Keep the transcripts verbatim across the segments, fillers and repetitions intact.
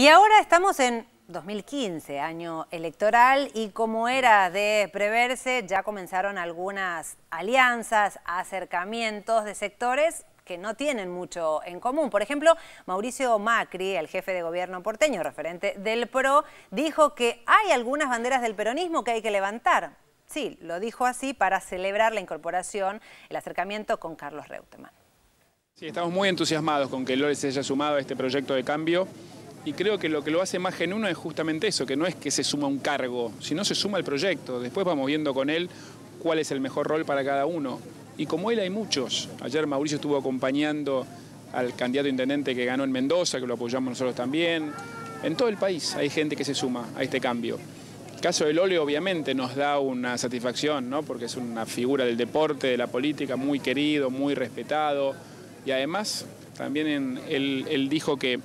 Y ahora estamos en dos mil quince, año electoral, y como era de preverse, ya comenzaron algunas alianzas, acercamientos de sectores que no tienen mucho en común. Por ejemplo, Mauricio Macri, el jefe de gobierno porteño, referente del P R O, dijo que hay algunas banderas del peronismo que hay que levantar. Sí, lo dijo así para celebrar la incorporación, el acercamiento con Carlos Reutemann. Sí, estamos muy entusiasmados con que Lore se haya sumado a este proyecto de cambio. Y creo que lo que lo hace más genuino es justamente eso, que no es que se suma un cargo, sino se suma el proyecto. Después vamos viendo con él cuál es el mejor rol para cada uno. Y como él hay muchos. Ayer Mauricio estuvo acompañando al candidato intendente que ganó en Mendoza, que lo apoyamos nosotros también. En todo el país hay gente que se suma a este cambio. El caso de Lole obviamente nos da una satisfacción, ¿no? Porque es una figura del deporte, de la política, muy querido, muy respetado. Y además también en, él, él dijo que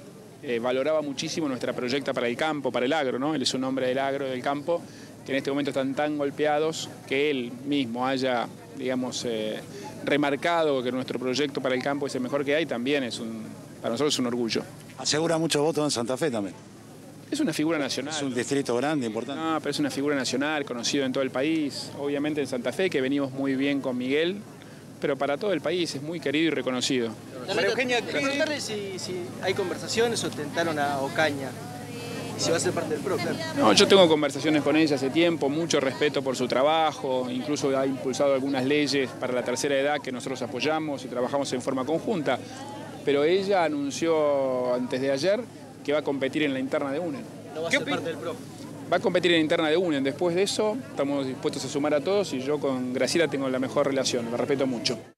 Eh, valoraba muchísimo nuestra proyecta para el campo, para el agro, ¿no? Él es un hombre del agro, del campo, que en este momento están tan golpeados, que él mismo haya, digamos, eh, remarcado que nuestro proyecto para el campo es el mejor que hay, también es un, para nosotros es un orgullo. Asegura muchos votos en Santa Fe también. Es una figura nacional. Es un distrito grande, importante. No, pero es una figura nacional, conocido en todo el país. Obviamente en Santa Fe, que venimos muy bien con Miguel, pero para todo el país es muy querido y reconocido. María Eugenia, quiero preguntarle si, si hay conversaciones o tentaron a Ocaña, si va a ser parte del P R O. Claro. No, yo tengo conversaciones con ella hace tiempo, mucho respeto por su trabajo, incluso ha impulsado algunas leyes para la tercera edad que nosotros apoyamos y trabajamos en forma conjunta, pero ella anunció antes de ayer que va a competir en la interna de UNEN. No va a ser parte del P R O. Va a competir en interna de UNEN. Después de eso, estamos dispuestos a sumar a todos y yo con Graciela tengo la mejor relación, la respeto mucho.